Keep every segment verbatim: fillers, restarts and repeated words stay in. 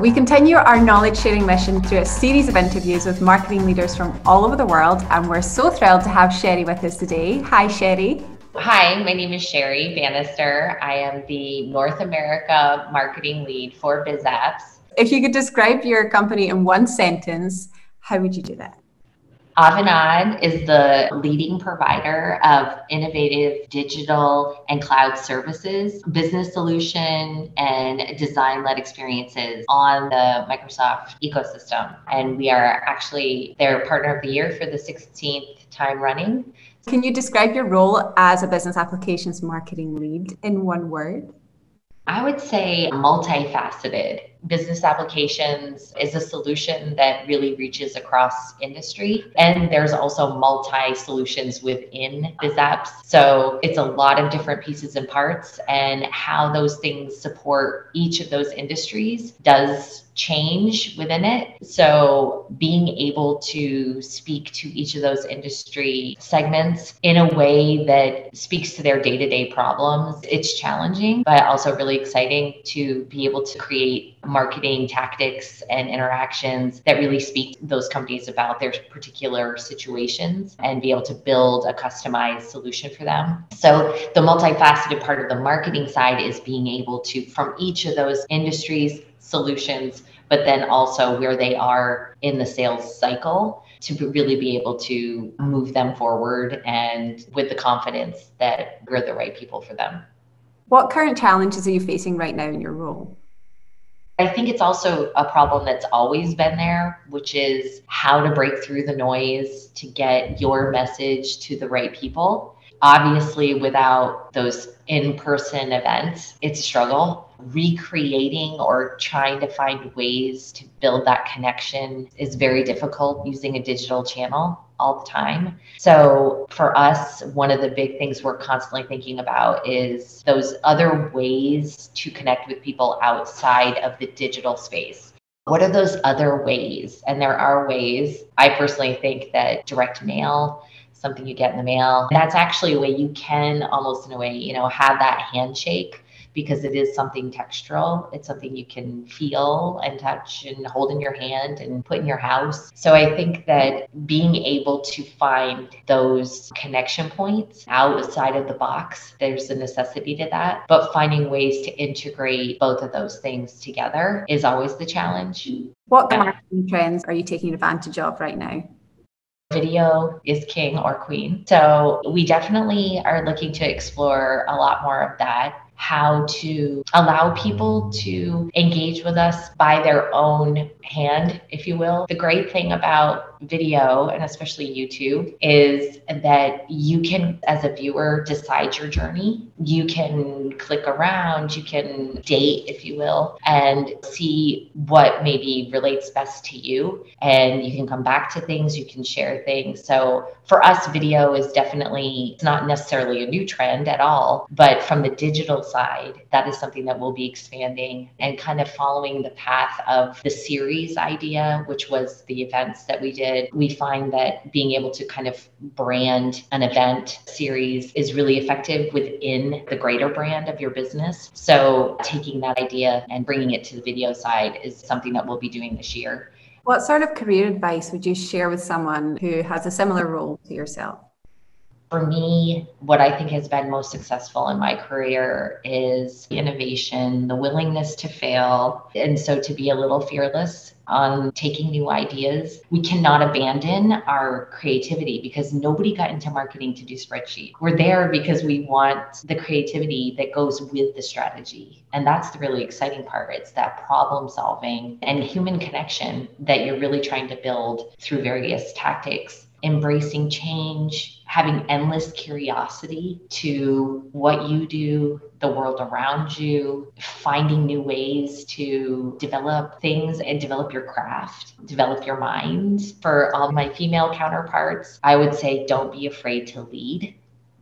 We continue our knowledge sharing mission through a series of interviews with marketing leaders from all over the world, and we're so thrilled to have Sheri with us today. Hi, Sheri. Hi, my name is Sheri Bannister. I am the North America marketing lead for BizApps. If you could describe your company in one sentence, how would you do that? Avanade is the leading provider of innovative digital and cloud services, business solution, and design-led experiences on the Microsoft ecosystem. And we are actually their partner of the year for the sixteenth time running. Can you describe your role as a business applications marketing lead in one word? I would say multifaceted. Business applications is a solution that really reaches across industry. And there's also multi-solutions within BizApps. So it's a lot of different pieces and parts, and how those things support each of those industries does change within it. So being able to speak to each of those industry segments in a way that speaks to their day-to-day problems, it's challenging, but also really exciting to be able to create marketing tactics and interactions that really speak to those companies about their particular situations and be able to build a customized solution for them. So the multifaceted part of the marketing side is being able to, from each of those industries, solutions, but then also where they are in the sales cycle, to really be able to move them forward and with the confidence that we're the right people for them. What current challenges are you facing right now in your role? I think it's also a problem that's always been there, which is how to break through the noise to get your message to the right people. Obviously, without those in-person events, it's a struggle. Recreating or trying to find ways to build that connection is very difficult using a digital channel all the time. So for us, one of the big things we're constantly thinking about is those other ways to connect with people outside of the digital space. What are those other ways? And there are ways. I personally think that direct mail, something you get in the mail, that's actually a way you can almost in a way, you know, have that handshake, because it is something textural. It's something you can feel and touch and hold in your hand and put in your house. So I think that being able to find those connection points outside of the box, there's a necessity to that. But finding ways to integrate both of those things together is always the challenge. What marketing trends are you taking advantage of right now? Video is king or queen. So we definitely are looking to explore a lot more of that. How to allow people to engage with us by their own hand, if you will. The great thing about video, and especially YouTube, is that you can, as a viewer, decide your journey. You can click around, you can date, if you will, and see what maybe relates best to you. And you can come back to things, you can share things. So for us, video is definitely, it's not necessarily a new trend at all, but from the digital side, that is something that we'll be expanding and kind of following the path of the series idea, which was the events that we did. We find that being able to kind of brand an event series is really effective within the greater brand of your business. So taking that idea and bringing it to the video side is something that we'll be doing this year. What sort of career advice would you share with someone who has a similar role to yourself? For me, what I think has been most successful in my career is innovation, the willingness to fail, and so to be a little fearless on taking new ideas. We cannot abandon our creativity, because nobody got into marketing to do spreadsheets. We're there because we want the creativity that goes with the strategy. And that's the really exciting part. It's that problem solving and human connection that you're really trying to build through various tactics. Embracing change, having endless curiosity to what you do, the world around you, finding new ways to develop things and develop your craft, develop your mind. For all my female counterparts, I would say don't be afraid to lead.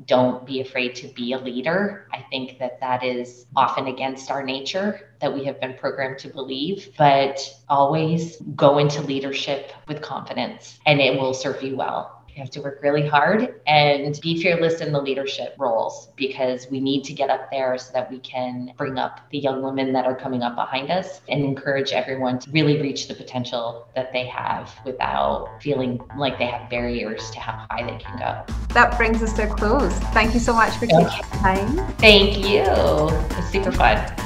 Don't be afraid to be a leader. I think that that is often against our nature that we have been programmed to believe, but always go into leadership with confidence and it will serve you well. You have to work really hard and be fearless in the leadership roles, because we need to get up there so that we can bring up the young women that are coming up behind us and encourage everyone to really reach the potential that they have without feeling like they have barriers to how high they can go. That brings us to a close. Thank you so much for taking the time. Thank you. It was super fun.